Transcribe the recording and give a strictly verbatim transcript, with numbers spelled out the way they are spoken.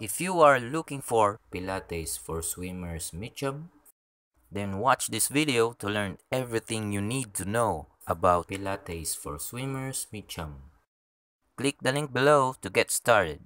If you are looking for Pilates for Swimmers Mitcham, then watch this video to learn everything you need to know about Pilates for Swimmers Mitcham. Click the link below to get started.